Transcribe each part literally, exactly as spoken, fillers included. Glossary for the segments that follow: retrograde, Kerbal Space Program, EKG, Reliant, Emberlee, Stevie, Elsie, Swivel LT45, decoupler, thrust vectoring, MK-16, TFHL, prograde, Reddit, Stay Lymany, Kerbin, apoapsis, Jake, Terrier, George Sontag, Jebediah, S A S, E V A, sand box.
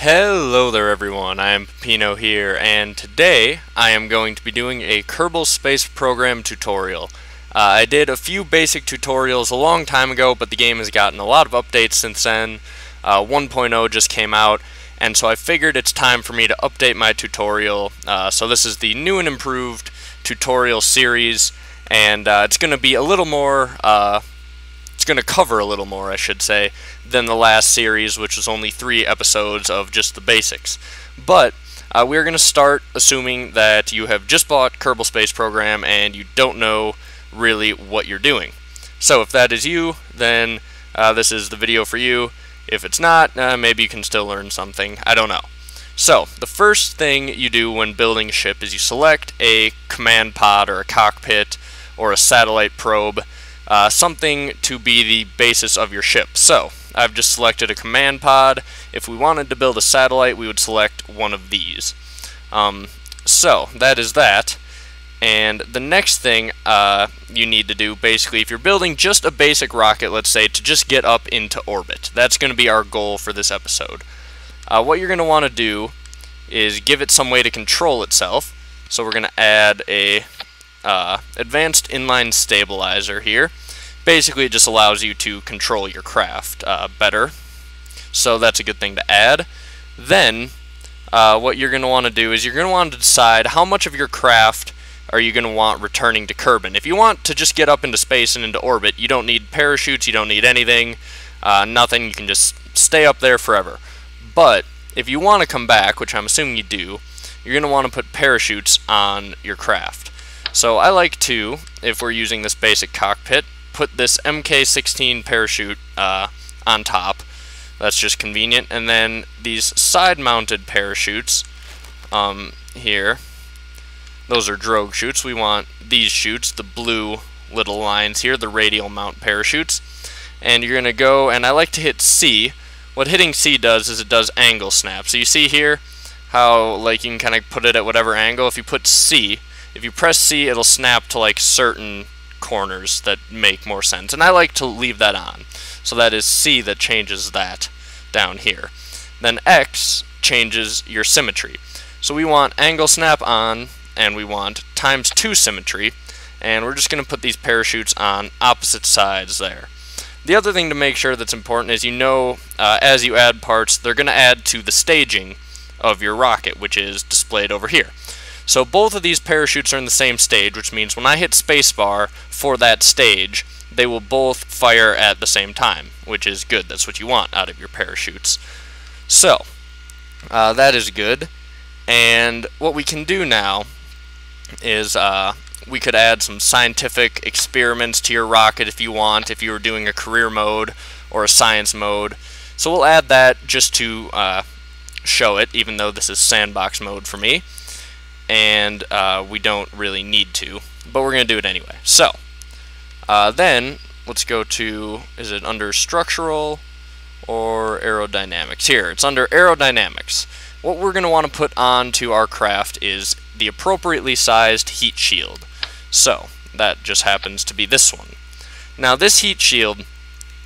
Hello there everyone, I am Pino here, and today I am going to be doing a Kerbal Space Program tutorial. Uh, I did a few basic tutorials a long time ago, but the game has gotten a lot of updates since then. Uh, one point oh just came out, and so I figured it's time for me to update my tutorial. Uh, so this is the new and improved tutorial series, and uh, it's going to be a little more... Uh, It's going to cover a little more, I should say, than the last series, which was only three episodes of just the basics. But uh, we're going to start assuming that you have just bought Kerbal Space Program and you don't know really what you're doing. So if that is you, then uh, this is the video for you. If it's not, uh, maybe you can still learn something. I don't know. So the first thing you do when building a ship is you select a command pod or a cockpit or a satellite probe. Uh, something to be the basis of your ship. So I've just selected a command pod. If we wanted to build a satellite, we would select one of these. Um, so that is that. And the next thing uh, you need to do, basically, if you're building just a basic rocket, let's say, to just get up into orbit, that's going to be our goal for this episode. Uh, what you're going to want to do is give it some way to control itself. So we're going to add a Uh, advanced inline stabilizer here. Basically, it just allows you to control your craft uh, better, so that's a good thing to add. Then uh, what you're going to want to do is you're going to want to decide how much of your craft are you going to want returning to Kerbin. If you want to just get up into space and into orbit, you don't need parachutes, you don't need anything, uh, nothing, you can just stay up there forever. But if you want to come back, which I'm assuming you do, you're going to want to put parachutes on your craft. So I like to, if we're using this basic cockpit, put this M K sixteen parachute uh, on top. That's just convenient. And then these side-mounted parachutes um, here, those are drogue chutes. We want these chutes, the blue little lines here, the radial mount parachutes. And you're going to go, and I like to hit C. What hitting C does is it does angle snap. So you see here how like you can kind of put it at whatever angle. If you put C, if you press C, it'll snap to like certain corners that make more sense, and I like to leave that on. So that is C that changes that down here. Then X changes your symmetry. So we want angle snap on, and we want times two symmetry, and we're just going to put these parachutes on opposite sides there. The other thing to make sure that's important is you know uh, as you add parts, they're going to add to the staging of your rocket, which is displayed over here. So both of these parachutes are in the same stage, which means when I hit spacebar for that stage, they will both fire at the same time, which is good. That's what you want out of your parachutes. So, uh, that is good. And what we can do now is uh, we could add some scientific experiments to your rocket if you want, if you were doing a career mode or a science mode. So we'll add that just to uh, show it, even though this is sandbox mode for me. And uh, we don't really need to, but we're going to do it anyway. So, uh, then, let's go to, is it under structural or aerodynamics? Here, it's under aerodynamics. What we're going to want to put onto our craft is the appropriately sized heat shield. So, that just happens to be this one. Now, this heat shield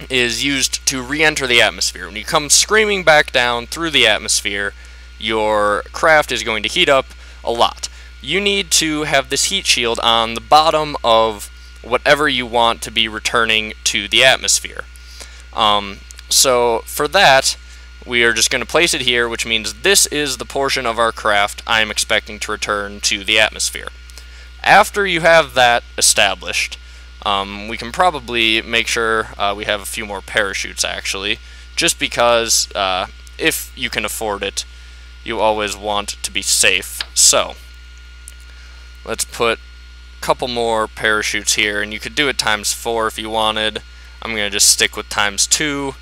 is used to re-enter the atmosphere. When you come screaming back down through the atmosphere, your craft is going to heat up a lot. You need to have this heat shield on the bottom of whatever you want to be returning to the atmosphere. Um, so for that, we are just going to place it here, which means this is the portion of our craft I am expecting to return to the atmosphere. After you have that established, um, we can probably make sure uh, we have a few more parachutes actually, just because uh, if you can afford it, you always want to be safe. So let's put a couple more parachutes here, and you could do it times four if you wanted. I'm gonna just stick with times two,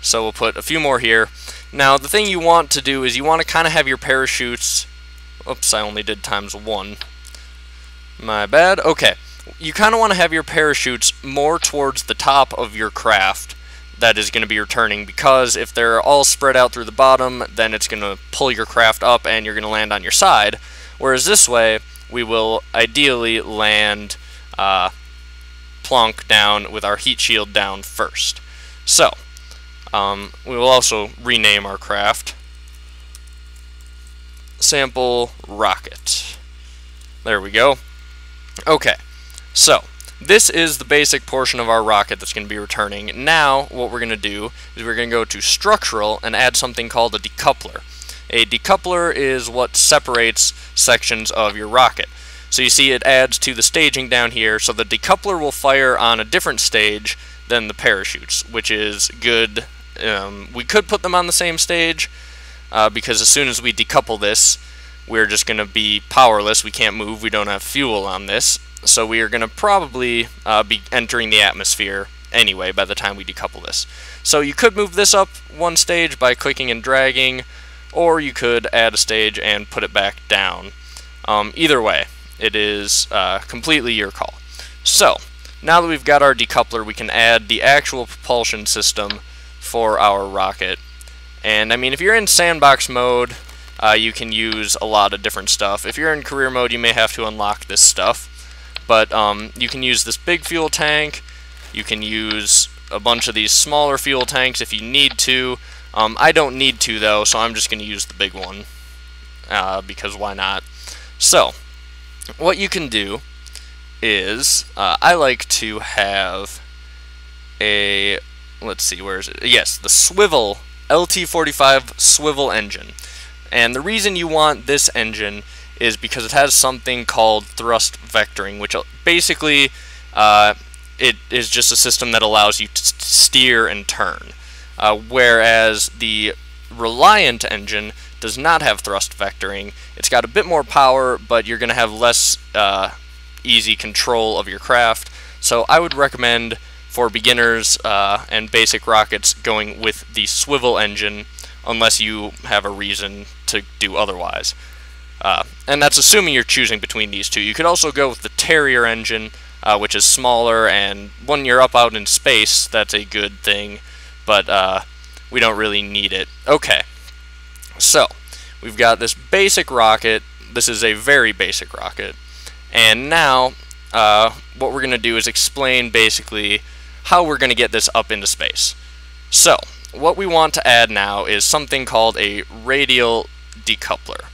so we'll put a few more here. Now the thing you want to do is you want to kinda have your parachutes, oops, I only did times one, my bad. Okay, you kinda want to have your parachutes more towards the top of your craft that is going to be returning, because if they're all spread out through the bottom, then it's going to pull your craft up and you're going to land on your side, whereas this way we will ideally land uh, plonk down with our heat shield down first. So Um, we will also rename our craft Sample Rocket. There we go. Okay, so this is the basic portion of our rocket that's going to be returning. Now what we're going to do is we're going to go to structural and add something called a decoupler. A decoupler is what separates sections of your rocket. So you see it adds to the staging down here, so the decoupler will fire on a different stage than the parachutes, which is good. Um, we could put them on the same stage, uh, because as soon as we decouple this, we're just going to be powerless. We can't move, we don't have fuel on this, so we are going to probably uh, be entering the atmosphere anyway by the time we decouple this. So you could move this up one stage by clicking and dragging, or you could add a stage and put it back down. Um, either way, it is uh, completely your call. So now that we've got our decoupler, we can add the actual propulsion system for our rocket. And I mean, if you're in sandbox mode, uh, you can use a lot of different stuff. If you're in career mode, you may have to unlock this stuff, but um, you can use this big fuel tank, you can use a bunch of these smaller fuel tanks if you need to. Um, I don't need to though, so I'm just going to use the big one, uh, because why not? So what you can do is, uh, I like to have a, let's see, where is it? Yes, the Swivel L T forty-five swivel engine. And the reason you want this engine is because it has something called thrust vectoring, which basically uh, it is just a system that allows you to steer and turn. Uh, whereas the Reliant engine does not have thrust vectoring. It's got a bit more power, but you're going to have less uh, easy control of your craft. So I would recommend for beginners uh, and basic rockets going with the Swivel engine, unless you have a reason to do otherwise. Uh, and that's assuming you're choosing between these two. You could also go with the Terrier engine, uh, which is smaller, and when you're up out in space, that's a good thing, but uh, we don't really need it. Okay, so we've got this basic rocket. This is a very basic rocket. And now uh, what we're going to do is explain basically how we're going to get this up into space. So what we want to add now is something called a radial decoupler.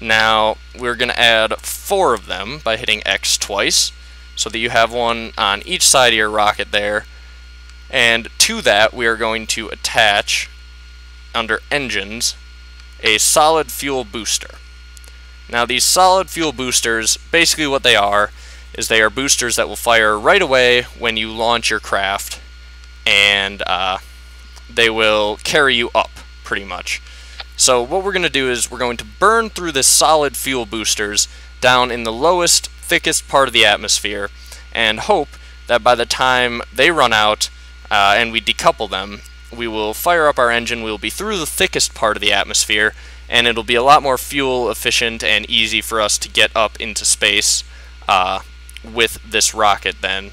Now we're going to add four of them by hitting X twice, so that you have one on each side of your rocket there. And to that we are going to attach, under engines, a solid fuel booster. Now these solid fuel boosters, basically what they are is they are boosters that will fire right away when you launch your craft, and uh, they will carry you up pretty much. So what we're going to do is we're going to burn through the solid fuel boosters down in the lowest, thickest part of the atmosphere, and hope that by the time they run out uh, and we decouple them, we will fire up our engine, we will be through the thickest part of the atmosphere, and it'll be a lot more fuel efficient and easy for us to get up into space uh, with this rocket then,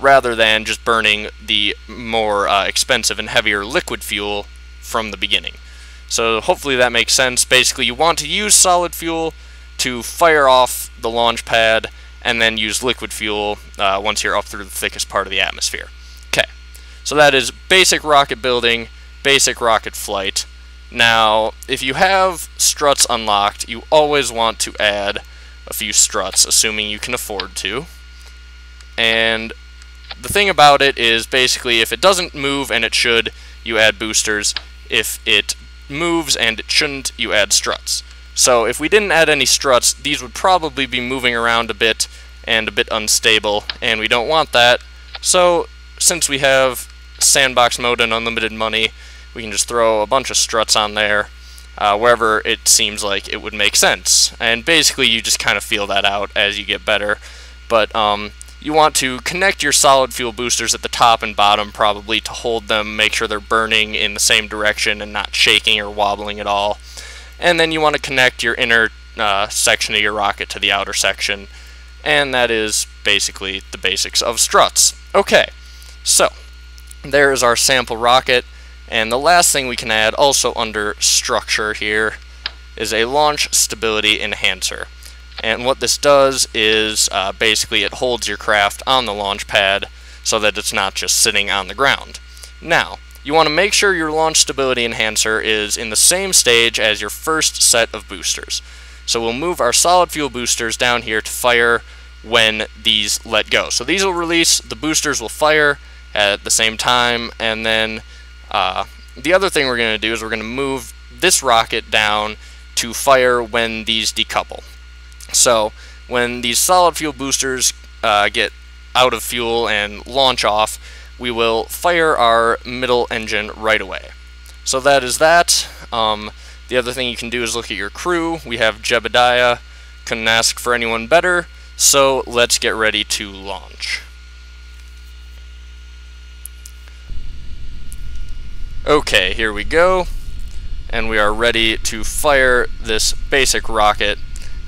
rather than just burning the more uh, expensive and heavier liquid fuel from the beginning. So hopefully that makes sense. Basically you want to use solid fuel to fire off the launch pad, and then use liquid fuel uh, once you're up through the thickest part of the atmosphere. Okay, so that is basic rocket building, basic rocket flight. Now, if you have struts unlocked, you always want to add a few struts, assuming you can afford to. And the thing about it is, basically, if it doesn't move, and it should, you add boosters. If it moves and it shouldn't, you add struts. So if we didn't add any struts, these would probably be moving around a bit and a bit unstable, and we don't want that. So since we have sandbox mode and unlimited money, we can just throw a bunch of struts on there uh, wherever it seems like it would make sense. And basically you just kind of feel that out as you get better. But um, you want to connect your solid fuel boosters at the top and bottom probably to hold them, make sure they're burning in the same direction and not shaking or wobbling at all. And then you want to connect your inner uh, section of your rocket to the outer section. And that is basically the basics of struts. Okay, so there is our sample rocket. And the last thing we can add, also under structure here, is a launch stability enhancer. And what this does is uh, basically it holds your craft on the launch pad so that it's not just sitting on the ground. Now, You want to make sure your launch stability enhancer is in the same stage as your first set of boosters. So we'll move our solid fuel boosters down here to fire when these let go. So these will release, the boosters will fire at the same time, and then uh, the other thing we're going to do is we're going to move this rocket down to fire when these decouple. So when these solid fuel boosters uh, get out of fuel and launch off, we will fire our middle engine right away. So that is that. Um, the other thing you can do is look at your crew. We have Jebediah, couldn't ask for anyone better, so let's get ready to launch. Okay, here we go, and we are ready to fire this basic rocket.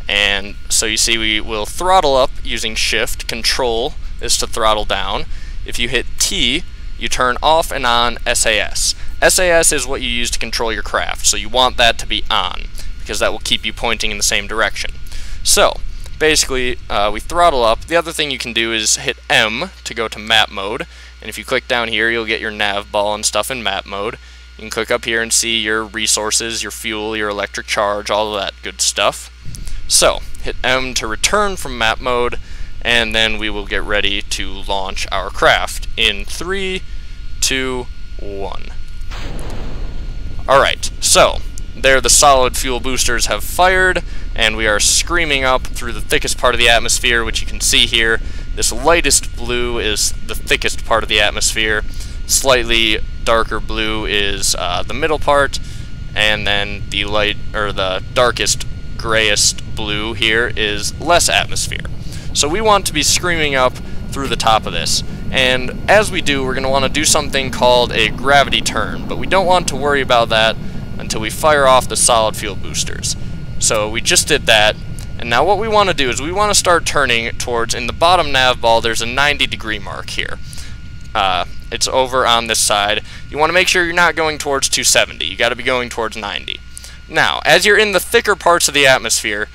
And so you see we will throttle up using shift. Control is to throttle down. If you hit T, you turn off and on S A S. S A S is what you use to control your craft, so you want that to be on, because that will keep you pointing in the same direction. So basically uh, we throttle up. The other thing you can do is hit M to go to map mode, and if you click down here you'll get your nav ball and stuff in map mode. You can click up here and see your resources, your fuel, your electric charge, all of that good stuff. So hit M to return from map mode, and then we will get ready to launch our craft in three, two, one. Alright, so there the solid fuel boosters have fired, and we are screaming up through the thickest part of the atmosphere, which you can see here. This lightest blue is the thickest part of the atmosphere, slightly darker blue is uh, the middle part, and then the light or the darkest grayest blue here is less atmosphere. So we want to be screaming up through the top of this, and as we do we're going to want to do something called a gravity turn, but we don't want to worry about that until we fire off the solid fuel boosters. So we just did that, and now what we want to do is we want to start turning towards, in the bottom nav ball there's a ninety degree mark here. Uh, it's over on this side. You want to make sure you're not going towards two seventy, you got to be going towards ninety. Now, as you're in the thicker parts of the atmosphere,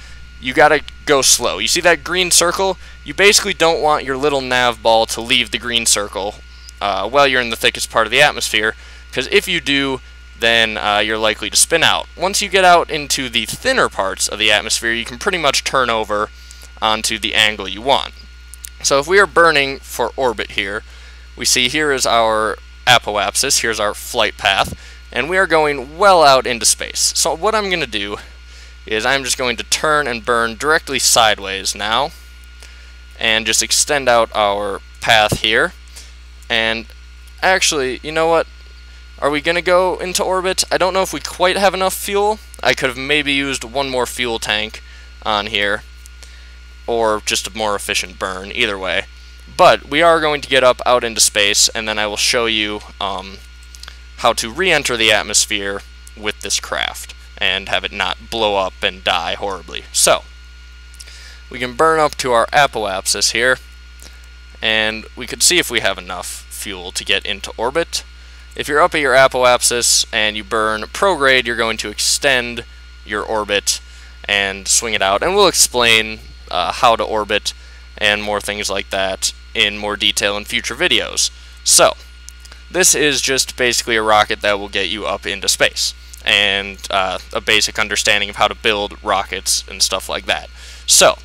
you gotta go slow. You see that green circle? You basically don't want your little nav ball to leave the green circle uh, while you're in the thickest part of the atmosphere, because if you do, then uh, you're likely to spin out. Once you get out into the thinner parts of the atmosphere, you can pretty much turn over onto the angle you want. So if we are burning for orbit here, we see here is our apoapsis, here's our flight path, and we are going well out into space. So what I'm going to do is I'm just going to turn and burn directly sideways now, and just extend out our path here. And actually, you know what? Are we going to go into orbit? I don't know if we quite have enough fuel. I could have maybe used one more fuel tank on here, or just a more efficient burn, either way. But we are going to get up out into space, and then I will show you um, how to re-enter the atmosphere with this craft and have it not blow up and die horribly. So we can burn up to our apoapsis here, and we could see if we have enough fuel to get into orbit. If you're up at your apoapsis and you burn prograde, you're going to extend your orbit and swing it out, and we'll explain uh, how to orbit and more things like that in more detail in future videos. So this is just basically a rocket that will get you up into space, and uh, a basic understanding of how to build rockets and stuff like that. So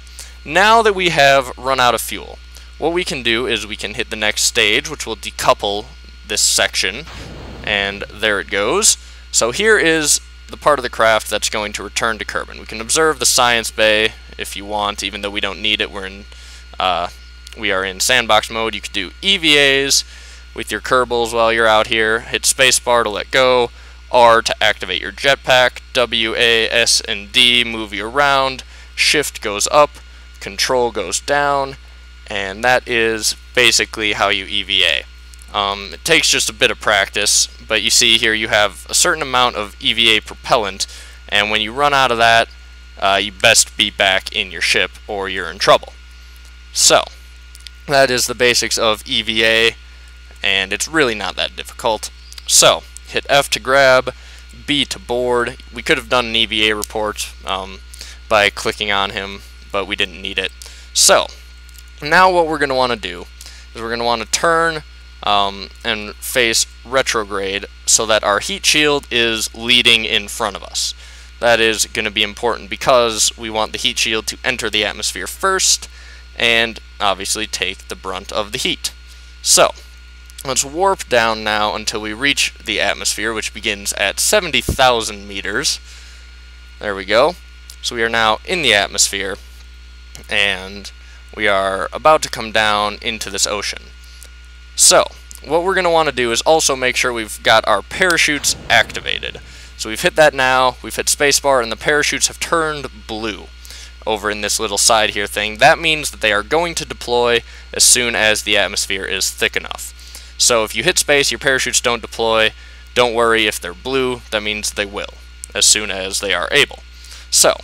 now that we have run out of fuel, what we can do is we can hit the next stage, which will decouple this section, and there it goes. So here is the part of the craft that's going to return to Kerbin. We can observe the science bay if you want, even though we don't need it. We're in uh, we are in sandbox mode. You could do E V As with your Kerbals while you're out here, hit spacebar to let go, R to activate your jetpack, W, A, S, and D move you around, shift goes up, control goes down, and that is basically how you E V A. Um, it takes just a bit of practice, but you see here you have a certain amount of E V A propellant, and when you run out of that, uh, you best be back in your ship or you're in trouble. So that is the basics of E V A, and it's really not that difficult. So hit F to grab, B to board. We could have done an E V A report um, by clicking on him, but we didn't need it. So now what we're going to want to do is we're going to want to turn um, and face retrograde so that our heat shield is leading in front of us. That is going to be important because we want the heat shield to enter the atmosphere first and obviously take the brunt of the heat. So let's warp down now until we reach the atmosphere, which begins at seventy thousand meters. There we go. So we are now in the atmosphere, and we are about to come down into this ocean. So what we're going to want to do is also make sure we've got our parachutes activated. So we've hit that now, we've hit spacebar, and the parachutes have turned blue over in this little side here thing. That means that they are going to deploy as soon as the atmosphere is thick enough. So if you hit space, your parachutes don't deploy. Don't worry if they're blue, that means they will as soon as they are able. So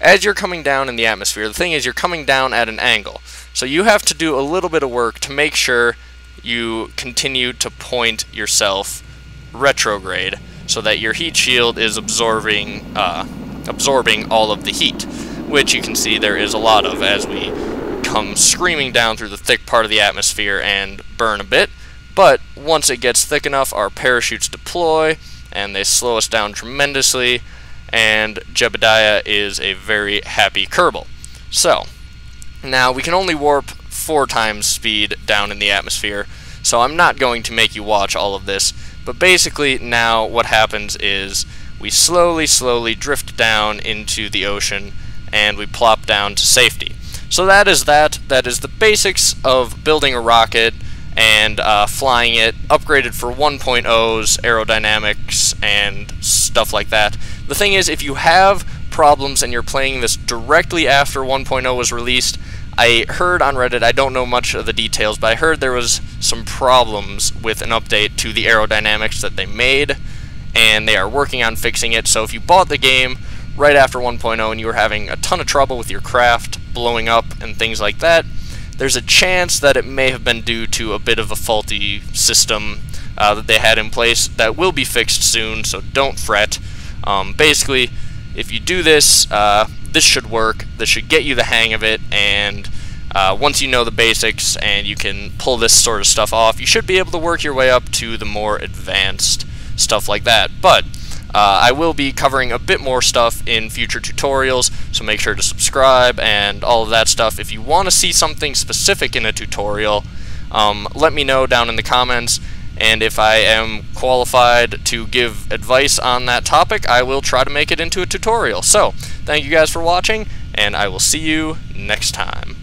as you're coming down in the atmosphere, the thing is you're coming down at an angle. So you have to do a little bit of work to make sure you continue to point yourself retrograde so that your heat shield is absorbing, uh, absorbing all of the heat, which you can see there is a lot of as we come screaming down through the thick part of the atmosphere and burn a bit. But once it gets thick enough, our parachutes deploy, and they slow us down tremendously, and Jebediah is a very happy Kerbal. So, now we can only warp four times speed down in the atmosphere, so I'm not going to make you watch all of this, but basically now what happens is we slowly, slowly drift down into the ocean, and we plop down to safety. So that is that. That is the basics of building a rocket and uh, flying it, upgraded for one point oh's, aerodynamics, and stuff like that. The thing is, if you have problems and you're playing this directly after one point oh was released, I heard on Reddit, I don't know much of the details, but I heard there was some problems with an update to the aerodynamics that they made, and they are working on fixing it. So if you bought the game right after one point oh and you were having a ton of trouble with your craft blowing up and things like that, there's a chance that it may have been due to a bit of a faulty system uh, that they had in place that will be fixed soon, so don't fret. Um, basically, if you do this, uh, this should work, this should get you the hang of it, and uh, once you know the basics and you can pull this sort of stuff off, you should be able to work your way up to the more advanced stuff like that. But Uh, I will be covering a bit more stuff in future tutorials, so make sure to subscribe and all of that stuff. If you want to see something specific in a tutorial, um, let me know down in the comments, and if I am qualified to give advice on that topic, I will try to make it into a tutorial. So, thank you guys for watching, and I will see you next time.